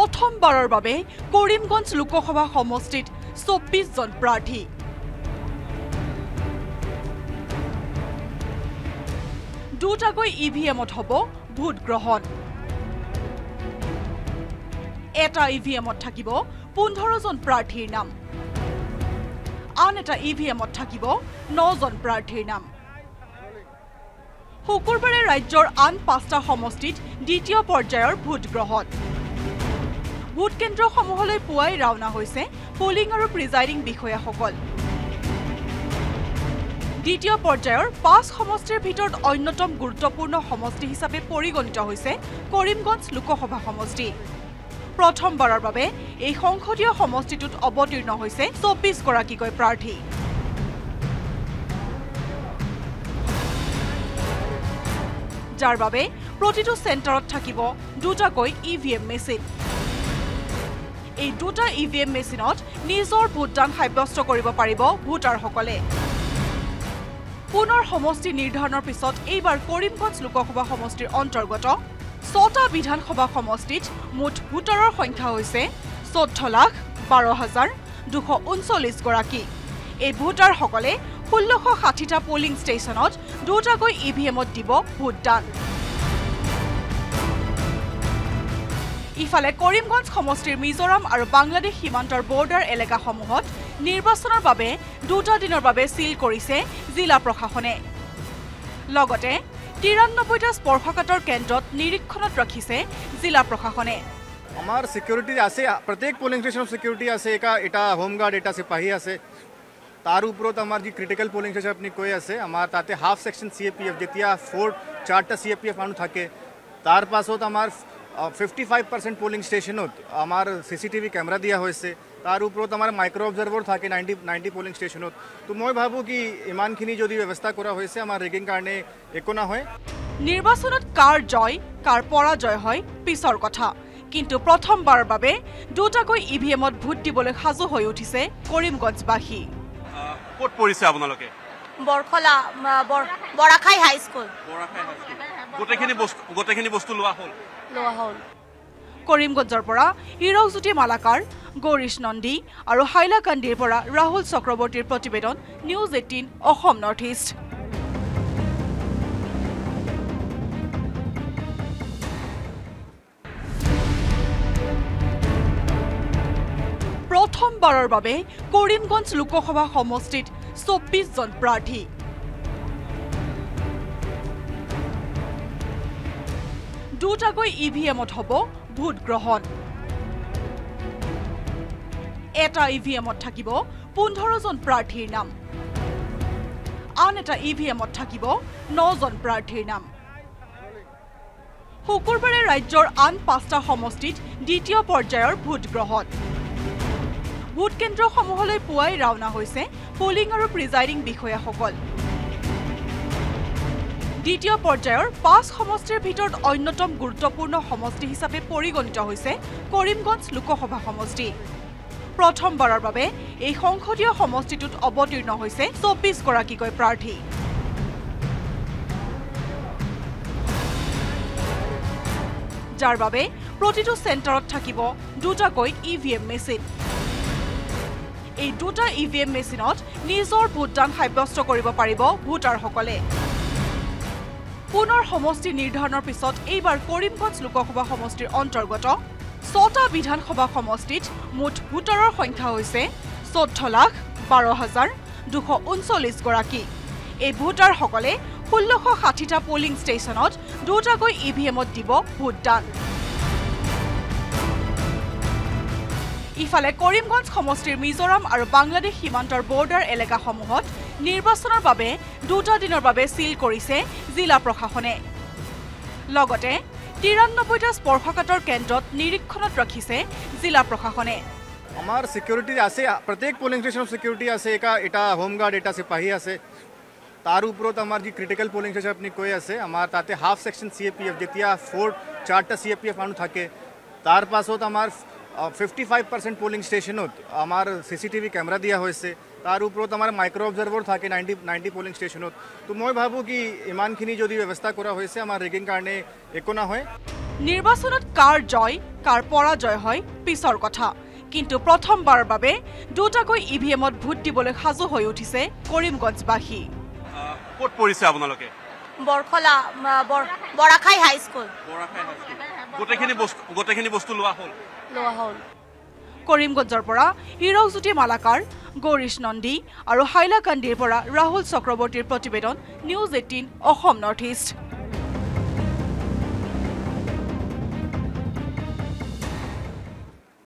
प्रथमबार करीमगंज लोकसभा समष्टित 24 जन प्रार्थी दूटाक EVM हम भोट ग्रहण एटा EVM थाकिब 15 जन प्रार्थीर नाम आन एटा EVM थाकिब 9 जन प्रार्थीर नाम शुक्रबारे राज्यर आन 5टा समष्टित द्वितीय पर्यायर भोट ग्रहण भोट केन्द्र समूहले पुवाई रावना होइसे पोलिंग और प्रिजाइडिंग विषया सकल द्वितीय पर्यायर 5 समष्टिर भितरत अन्यतम गुरुत्वपूर्ण समष्टि हिसाबे परिगणित होइसे करीमगंज लोकसभा समष्टि प्रथमबार বাবে এই সংসদীয় সমষ্টিত অবতীর্ণ হৈছে 24 গৰাকীকৈ প্ৰাৰ্থী যাৰ বাবে প্ৰতিটো সেন্টাৰত থাকিব দুটাকৈ EVM মেচিন এই দুটা EVM মেচিনত নিজৰ ভোটদান সাব্যস্ত কৰিব পাৰিব ভোটাৰসকলে পুনৰ সমষ্টি নিৰ্ধাৰণৰ পিছত এইবাৰ কৰিমগঞ্জ লোকসভা সমষ্টিৰ অন্তৰ্গত 6টা বিধানসভা সমষ্টিত মুঠ ভোটাৰৰ সংখ্যা হৈছে 14,12,239 গৰাকী এই ভোটাৰসকলে 1660টা পোলিং ষ্টেচনত দুটাকৈ EVMত দিব ভোটদান ইফালে কৰিমগঞ্জ সমষ্টিৰ মিজোৰাম আৰু বাংলাদেশ সীমান্তৰ বৰ্ডাৰ এলেকাসমূহত নিৰ্বাচনৰ বাবে দুটা দিনৰ বাবে সিল কৰিছে জিলা প্ৰশাসনে লগতে 93টা স্পৰ্শকাতৰ কেন্দ্ৰত নিৰীক্ষণত ৰাখিছে জিলা প্ৰশাসনে আমাৰ সিকিউৰিটি আছে প্ৰত্যেক পোলিং ষ্টেচনত সিকিউৰিটি আছে এটা হোমগাৰ্ড এটা সিপাহী আছে তাৰ ওপৰত আমাৰ যি ক্ৰিটিকেল পোলিং ষ্টেচন আপুনি কৈ আছে আমাৰ তাতে হাফ সেকশন CAPF যেতিয়া 4-4টা CAPF মানুহ থাকে তাৰ পাছত আমাৰ 55% पोलिंग स्टेशन आमार CCTV कैमरा दिया होइसे तार उपरोत आमार माइक्रो ऑब्जर्वर थाके 90 पोलिंग स्टेशन तो मैं भावो कि इमानखिनि यदि व्यवस्था करा होइसे आमार रेगिंग कारणे एको ना होय निर्वाचनत कार जय कार पराजय होय पिसर कथा किन्तु प्रथमबार बारे दुटाकै EVMत भोट दिबले हाजु होय उठिसे करीमगंजबासी कोट परिसे आपनालोके बरखला बराखाई हाई स्कूल गोटेखिनि बस्तु लोआ होल करीमगंजर परा हीरकज्योति मालाकार गौरीश नंदी और हाइलाकांडीर परा राहुल चक्रवर्तीर प्रतिवेदन न्यूज 18 नॉर्थईस्ट। प्रथमबार बारे करीमगंज लोकसभा समष्टित 24 जन प्रार्थी দুটাকৈ EVMত হব ভোট গ্রহণ এটা EVMত থাকিব 15 জন প্রার্থীর নাম আন এটা EVMত থাকিব 9 জন প্রার্থীর নাম শুক্রবারে ৰাজ্যৰ আন 5টা সমষ্টিত দ্বিতীয় পৰ্যায়ৰ ভোট গ্ৰহণ ভোট কেন্দ্ৰ সমূহলৈ পুৱাই ৰাওনা হৈছে পোলিং আৰু প্ৰিজাইডিং বিষয়াসকল দ্বিতীয় পৰ্যায়ৰ 5 সমষ্টিৰ ভিতৰত অন্যতম গুৰুত্বপূৰ্ণ সমষ্টি হিচাপে পৰিগণিত হৈছে কৰীমগঞ্জ লোকসভা সমষ্টি প্ৰথমবাৰৰ বাবে এই সংসদীয় সমষ্টিত অৱতীৰ্ণ হৈছে 24 গৰাকীকৈ প্ৰাৰ্থী যাৰ বাবে প্ৰতিটো সেন্টাৰত থাকিব দুটাকৈ EVM মেচিন এই দুটা EVM মেচিনত নিজৰ ভোটদান সাব্যস্ত কৰিব পাৰিব ভোটাৰসকলে पुनर समष्टि निर्धारण पिছত এইবাৰ কৰিমগঞ্জ লোকসভা সমষ্টিৰ অন্তৰ্গত 6টা বিধানসভা সমষ্টিত মুঠ ভোটাৰৰ সংখ্যা হৈছে 14,12,239 গৰাকী এই ভোটাৰসকলে 1660টা পোলিং ষ্টেচনত দুটাকৈ EVMত দিব ভোটদান ইফালে কৰিমগঞ্জ সমষ্টিৰ মিজোৰাম আৰু বাংলাদেশ সীমান্তৰ বৰ্ডাৰ এলেকাসমূহত নিৰ্বাচনৰ বাবে দুটা দিনৰ বাবে সিল কৰিছে জিলা প্ৰশাসনে লগতে 93টা স্পৰ্শকাতৰ কেন্দ্ৰত নিৰীক্ষণত ৰাখিছে জিলা প্ৰশাসনে আমাৰ সিকিউৰিটি আছে প্ৰত্যেক পোলিং ষ্টেচনত সিকিউৰিটি আছে এটা হোমগাৰ্ড এটা সিপাহী আছে তাৰ ওপৰত আমাৰ যি ক্ৰিটিকেল পোলিং ষ্টেচন আপুনি কৈ আছে আমাৰ তাতে হাফ সেকশন CAPF যেতিয়া 4-4টা CAPF মানুহ থাকে তাৰ পাছত আমাৰ 55% पोलिंग स्टेशन आमार CCTV कैमरा दिया होइसे तार उपरोत आमार माइक्रो ऑब्जर्वर थाके 90 पोलिंग स्टेशन तो मैं भावो कि इमानखिनि यदि व्यवस्था करा होइसे आमार रेगिंग कारणे एको ना होय নির্বাচনত কার জয় কার পরাজয় হয় পিছৰ কথা কিন্তু প্ৰথমবাৰৰ বাবে দুটাকৈ ইভিএমত ভোট দিবলৈ সাজু হৈ উঠিছে কৰিমগঞ্জবাসী। ক'ত পৰিছে আপোনালোকে? Borkhola Barakhai high school. গোটেখিনি বস্তু লোৱা হ'ল। কৰিমগঞ্জৰ পৰা হিৰকজ্যোতি মালাকাৰ, গৌৰীশ নন্দী আৰু হাইলাকান্দিৰ পৰা ৰাহুল চক্ৰৱৰ্তীৰ প্ৰতিবেদন न्यूज 18 নৰ্থইষ্ট।